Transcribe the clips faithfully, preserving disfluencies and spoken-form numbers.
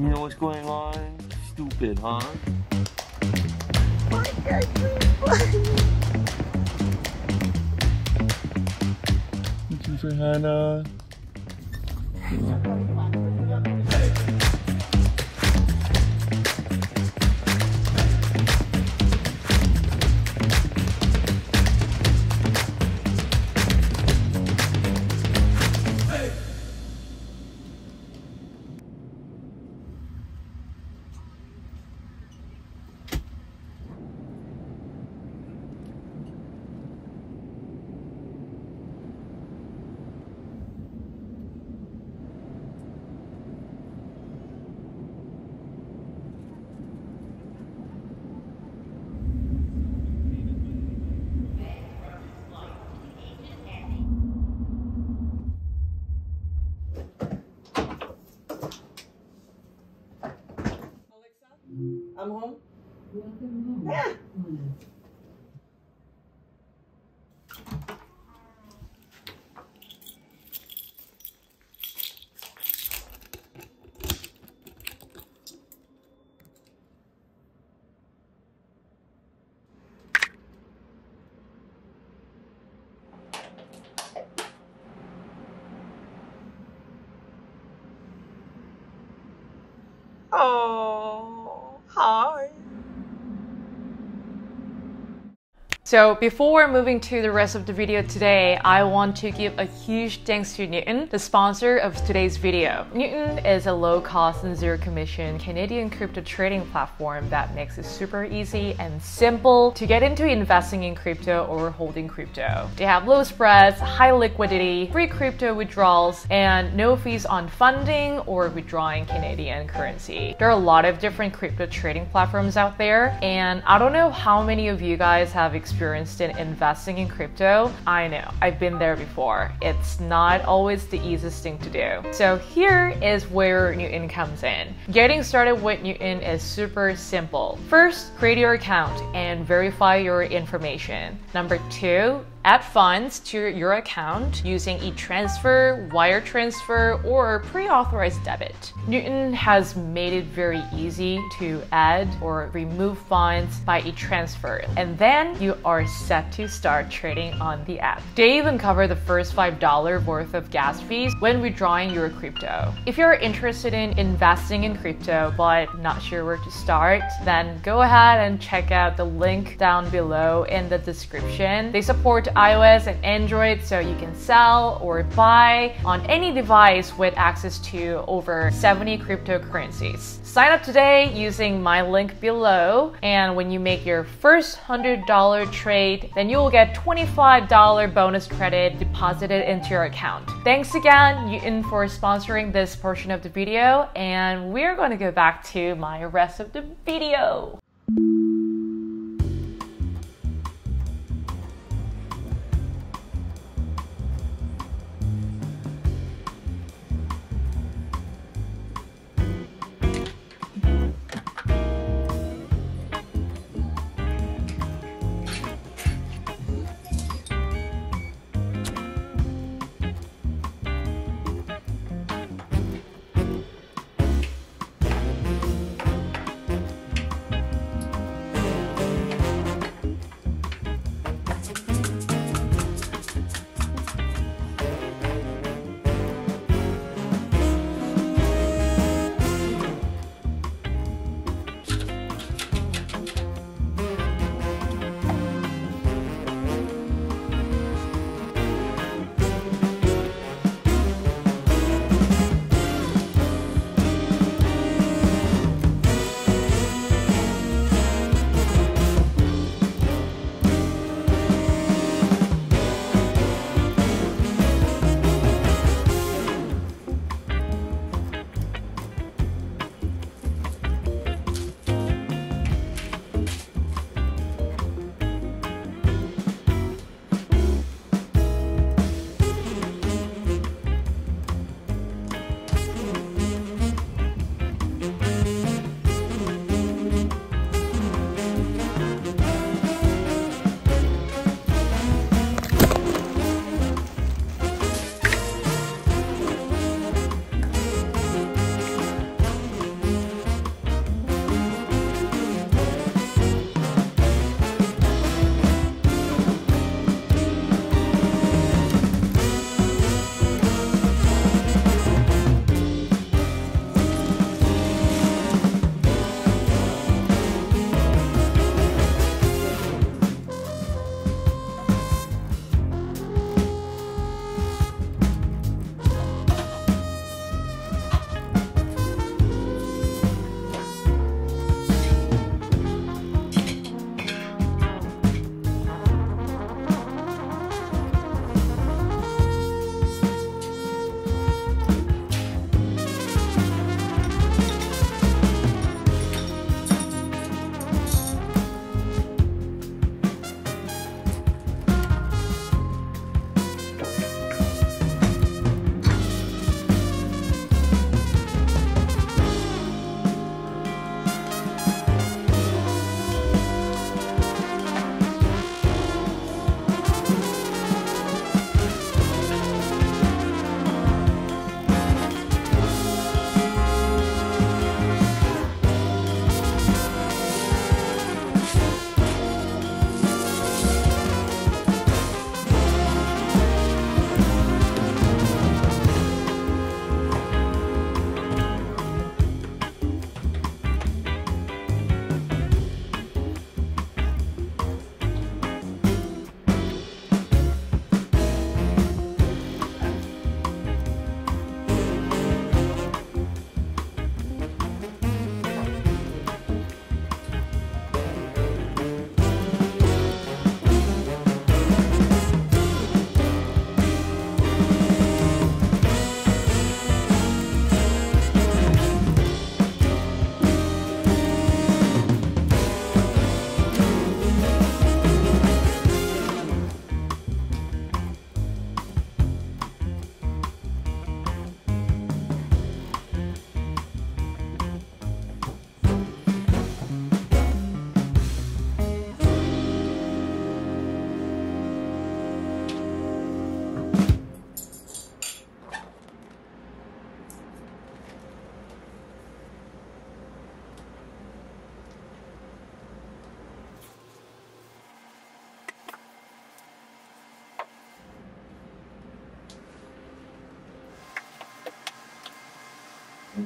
You know what's going on? Stupid, huh? What are you doing? Thank you for Hannah. I'm home. Welcome home. Yeah. Oh. Hi. So before we're moving to the rest of the video today, I want to give a huge thanks to Newton, the sponsor of today's video. Newton is a low-cost and zero-commission Canadian crypto trading platform that makes it super easy and simple to get into investing in crypto or holding crypto. They have low spreads, high liquidity, free crypto withdrawals, and no fees on funding or withdrawing Canadian currency. There are a lot of different crypto trading platforms out there, and I don't know how many of you guys have experienced experienced in investing in crypto. I know, I've been there before. It's not always the easiest thing to do. So here is where Newton comes in. Getting started with Newton is super simple. First, create your account and verify your information. Number two, add funds to your account using e-transfer, wire transfer, or pre-authorized debit. Newton has made it very easy to add or remove funds by e-transfer, and then you are set to start trading on the app. They even cover the first five dollars worth of gas fees when withdrawing your crypto. If you're interested in investing in crypto but not sure where to start, then go ahead and check out the link down below in the description. They support iOS and Android, so you can sell or buy on any device with access to over seventy cryptocurrencies. Sign up today using my link below, and when you make your first one hundred dollar trade, then you will get twenty-five dollar bonus credit deposited into your account. Thanks again, Newton, for sponsoring this portion of the video, and we're going to go back to my rest of the video. Me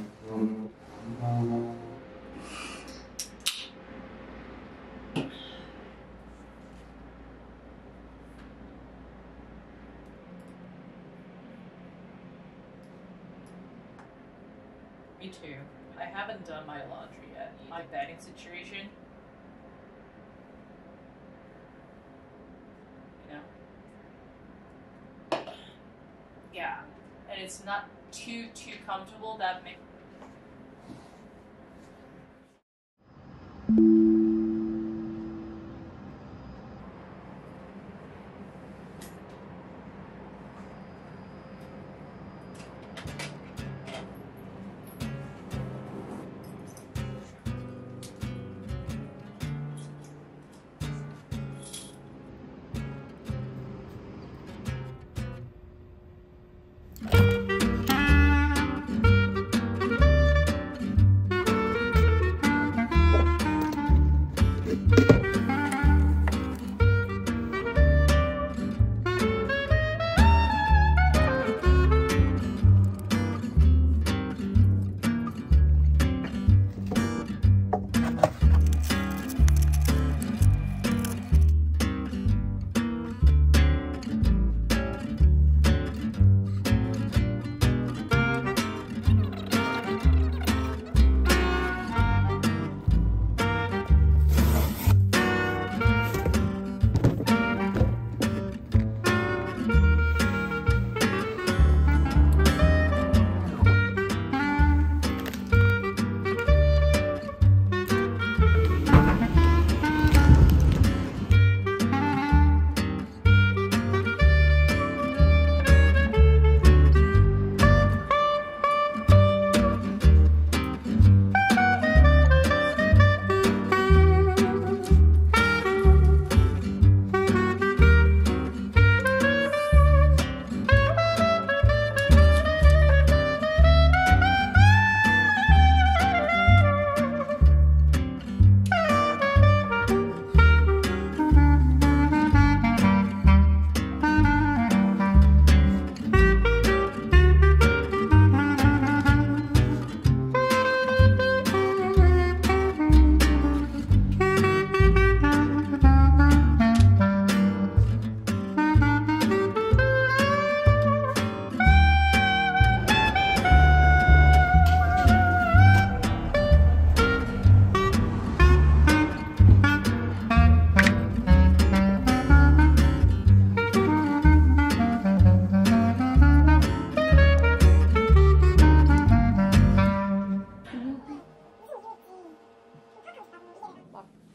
too. I haven't done my laundry yet. My bedding situation. You know? Yeah. And it's not too, too comfortable. That makes...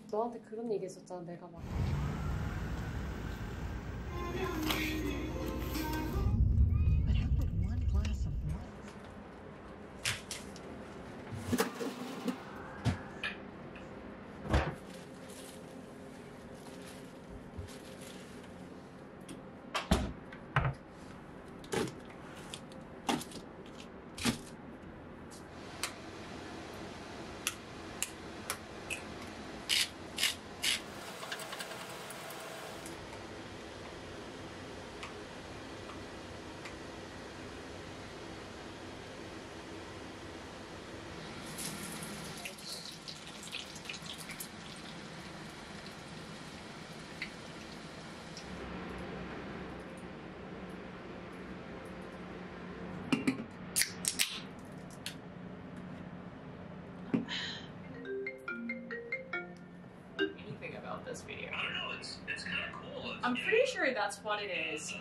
너한테 그런 얘기 했었잖아, 내가 막. This video. I don't know, it's, it's kind of cool. It's, I'm pretty sure that's what it is.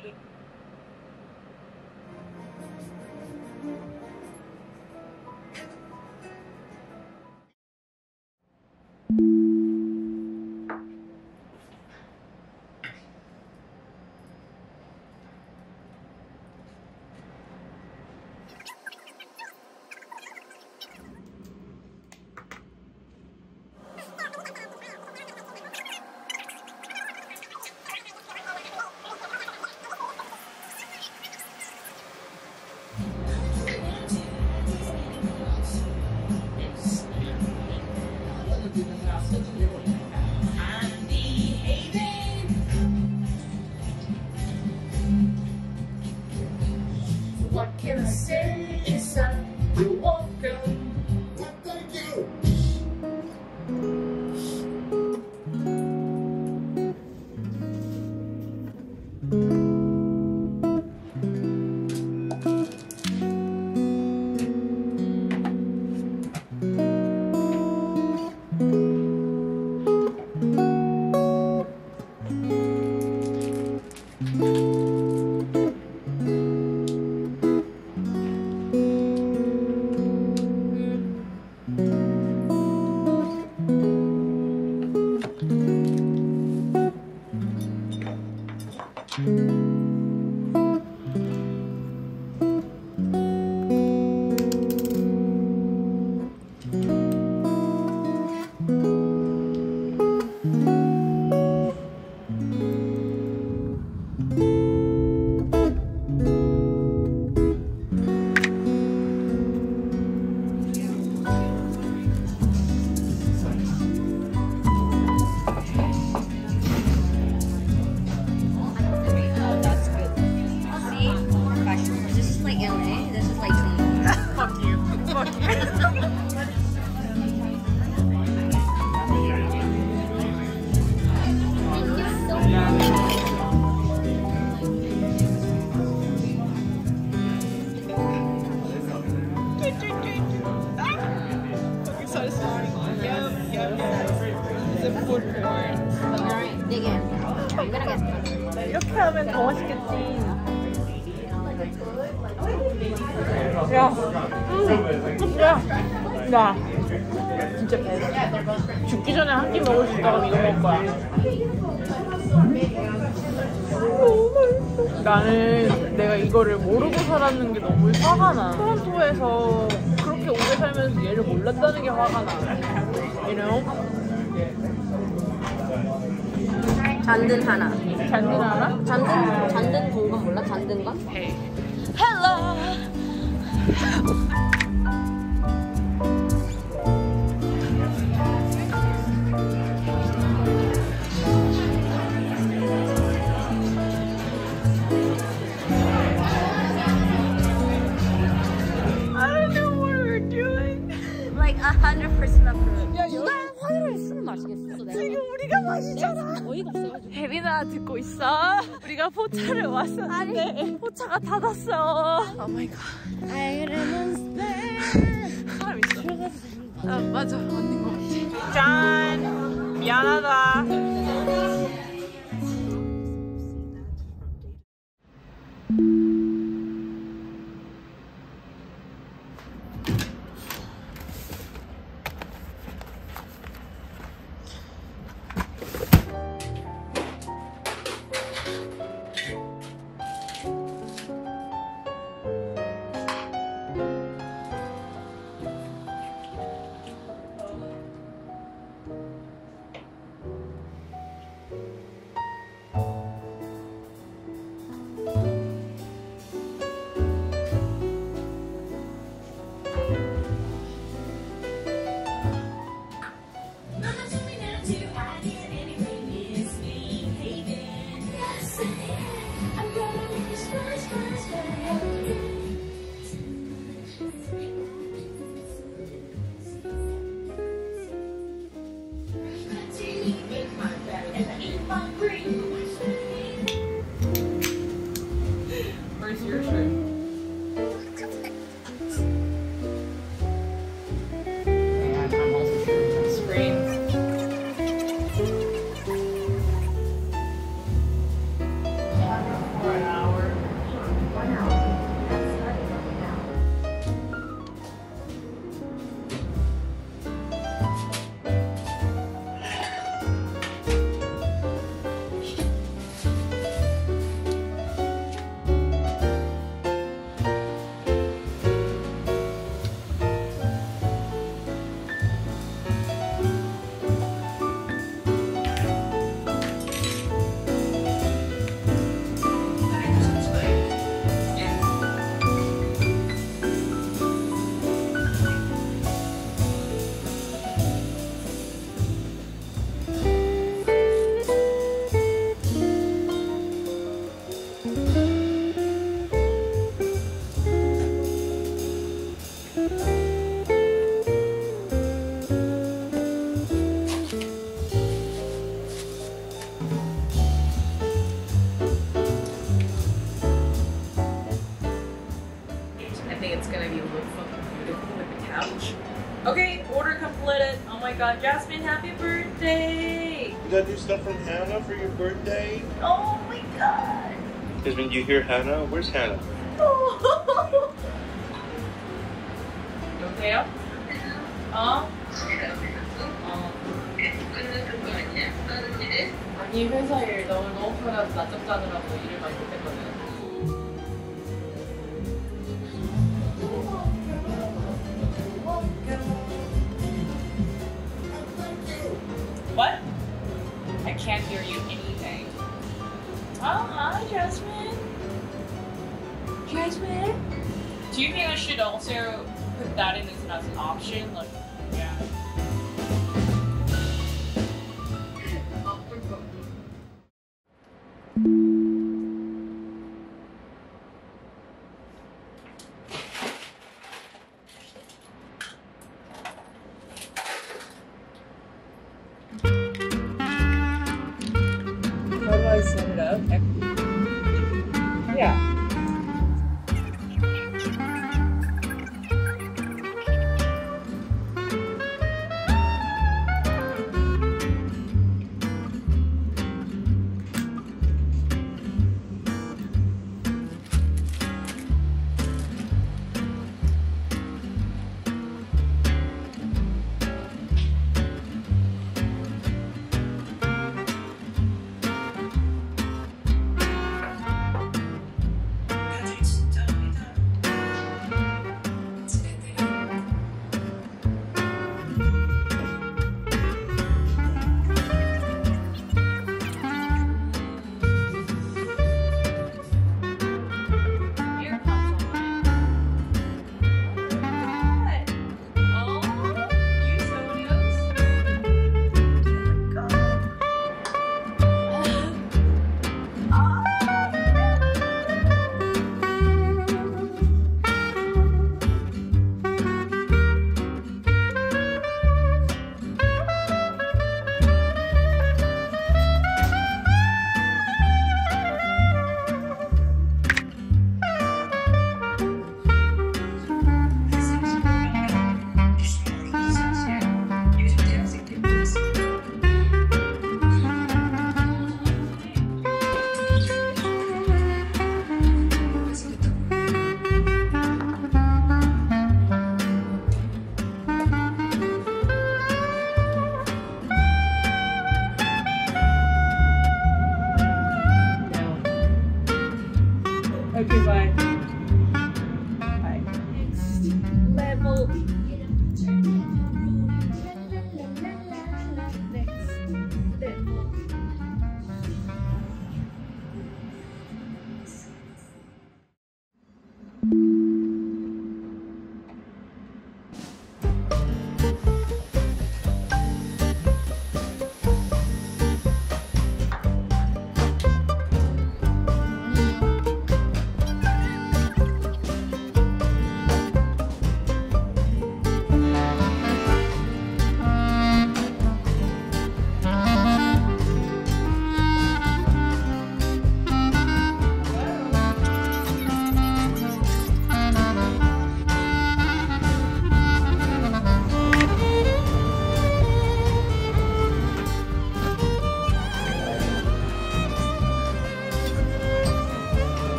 What can I say? It's time to walk 나는 내가 이거를 모르고 살았는 게 너무 화가 나. 토론토에서 그렇게 오래 살면서 얘를 몰랐다는 게 화가 나. You know? 잔든 하나. 잔든 하나? 잔든, 잔든 공간 몰라? 잔든 건? Hey. Hello! 혜빈아 듣고 있어? 우리가 포차를 왔었는데 포차가 닫았어. Oh my god. 사람 있어. 아 맞아 언니인 것 같아. 짠 미안하다. think it's gonna be really fucking beautiful with the couch. Okay, order completed. Oh my god, Jasmine, happy birthday! You gotta do stuff from Hannah for your birthday? Oh my god! Because when you hear Hannah, where's Hannah? Oh. You okay? Uh? Oh. 아니, 회사에 너무 너무 편하고 낮잠 자느라고 일을 많이 못했거든. What? I can't hear you anything. Oh, hi, Jasmine. Jasmine? Do you think I should also put that in as an option? Like, yeah.